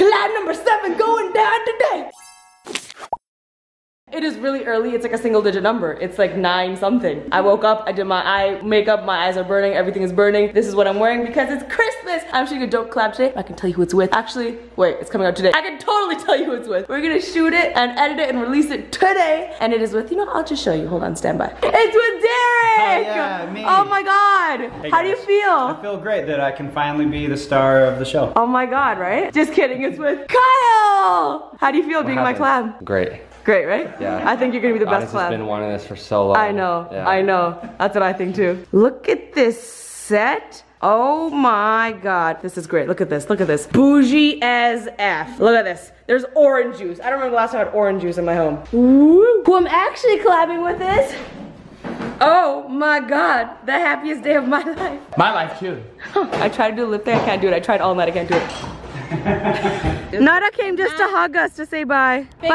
Collab number 7 going down today. It is really early, it's like a single digit number. It's like 9 something. I woke up, I did my eye makeup, my eyes are burning, everything is burning. This is what I'm wearing because it's Christmas. I'm shooting a dope collab today. I can tell you who it's with. Actually, wait, it's coming out today. I can totally tell you who it's with. We're gonna shoot it and edit it and release it today. And it is with, you know, I'll just show you. Hold on, stand by. It's with Derek! Oh, yeah, me. Oh my god. Hey, how do you feel? I feel great that I can finally be the star of the show. Oh my god, right? Just kidding, it's with Kyle! How do you feel being my collab? Great. Great, right? Yeah. I think you're gonna be the best collab. I've been wanting this for so long. I know, yeah. I know. That's what I think too. Look at this set. Oh my god, this is great. Look at this, look at this. Bougie as F. Look at this. There's orange juice. I don't remember the last time I had orange juice in my home. Woo. Who I'm actually collabing with is, oh my god, the happiest day of my life. My life too. I tried to do lip thing, I can't do it. I tried all night, I can't do it. Nada came just to hug us, to say bye. Bye.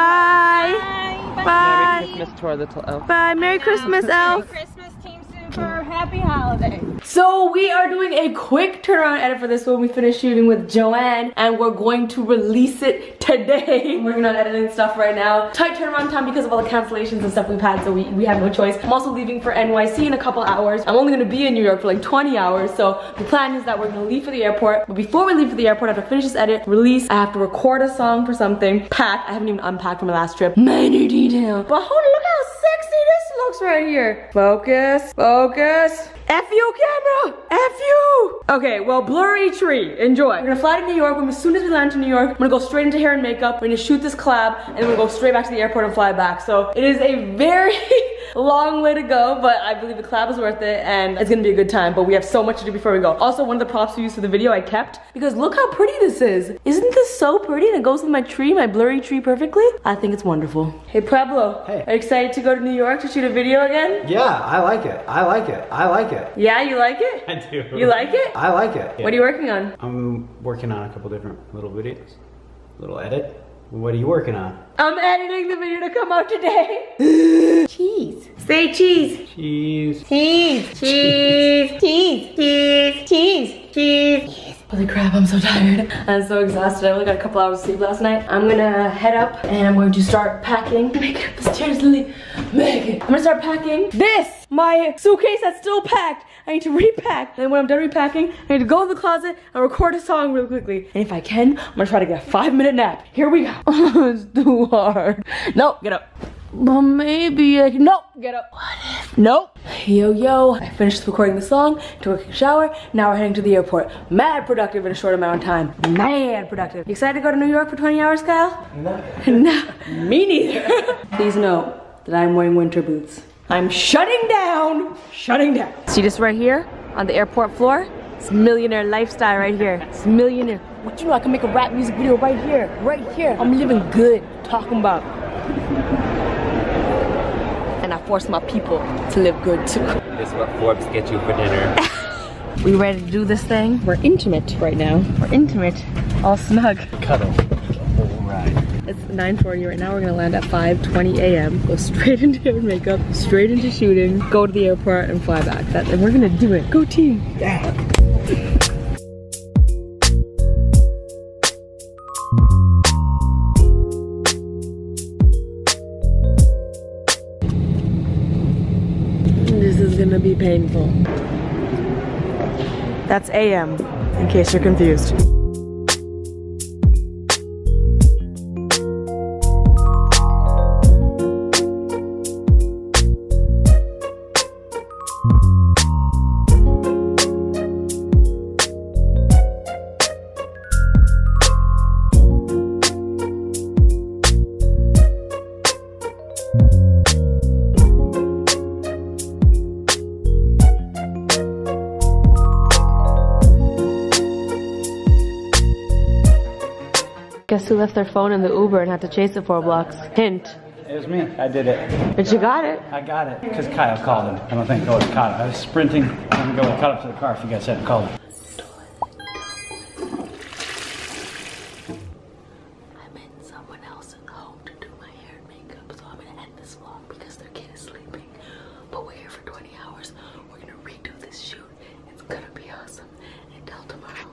Bye. Bye. Bye. Merry Christmas to our little elf. Bye. Merry Christmas, elf. Merry Christmas, Team Super. Happy holiday. So we are doing a quick turnaround edit for this one. We finished shooting with Joanne and we're going to release it today. We're working on editing stuff right now. Tight turnaround time because of all the cancellations and stuff we've had, so we have no choice. I'm also leaving for NYC in a couple hours. I'm only gonna be in New York for like 20 hours, so the plan is that we're gonna leave for the airport. But before we leave for the airport, I have to finish this edit, release, I have to record a song for something, pack. I haven't even unpacked from my last trip. Many details. But hold on, look how sexy this looks right here. Focus, focus. F you, camera! F you! Okay, well, blurry tree. Enjoy. We're gonna fly to New York. As soon as we land to New York, I'm gonna go straight into hair and makeup. We're gonna shoot this collab, and then we'll go straight back to the airport and fly back. So it is a very long way to go, but I believe the collab is worth it, and it's gonna be a good time, but we have so much to do before we go. Also, one of the props we used for the video I kept, because look how pretty this is. Isn't this so pretty? And it goes with my tree, my blurry tree perfectly. I think it's wonderful. Hey, Pablo. Hey. Are you excited to go to New York to shoot a video again? Yeah, I like it. I like it. I like it. Yeah, you like it? I do. You like it? I like it. Yeah. What are you working on? I'm working on a couple different little videos. Little edit. What are you working on? I'm editing the video to come out today. Cheese. Say cheese. Cheese. Cheese. Cheese. Cheese. Cheese. Cheese. Cheese. Cheese. Holy crap, I'm so tired. I'm so exhausted. I only got a couple hours of sleep last night. I'm gonna head up and I'm going to start packing. Make it up the stairs, Lily. Megan. I'm gonna start packing this. My suitcase that's still packed. I need to repack. Then when I'm done repacking, I need to go in the closet and record a song really quickly. And if I can, I'm gonna try to get a 5-minute nap. Here we go. It's too hard. No, get up. But maybe I can, nope, get up. What if, nope. Yo, yo, I finished recording the song, took a shower, now we're heading to the airport. Mad productive in a short amount of time. Mad productive. You excited to go to New York for 20 hours, Kyle? No. No, me neither. Please note that I'm wearing winter boots. I'm shutting down, shutting down. See this right here on the airport floor? It's millionaire lifestyle right here. It's millionaire. What you know, I can make a rap music video right here, right here. I'm living good, talking about. And I force my people to live good too. This is what Forbes gets you for dinner. We ready to do this thing? We're intimate right now. We're intimate, all snug. Cuddle. It's 9:40 right now, we're gonna land at 5:20 a.m. Go straight into hair and makeup, straight into shooting, go to the airport and fly back. That's it, we're gonna do it. Go team! Yeah! This is gonna be painful. That's AM, in case you're confused. Guess who left their phone in the Uber and had to chase it 4 blocks? Hint. It was me. I did it. But you got it. I got it. Because Kyle called him. I don't think I would have caught him. I was sprinting. I'm going to go cut up to the car if you guys hadn't called him. I met someone else at home to do my hair and makeup, so I'm going to end this vlog because their kid is sleeping. But we're here for 20 hours. We're going to redo this shoot. It's going to be awesome. Until tomorrow.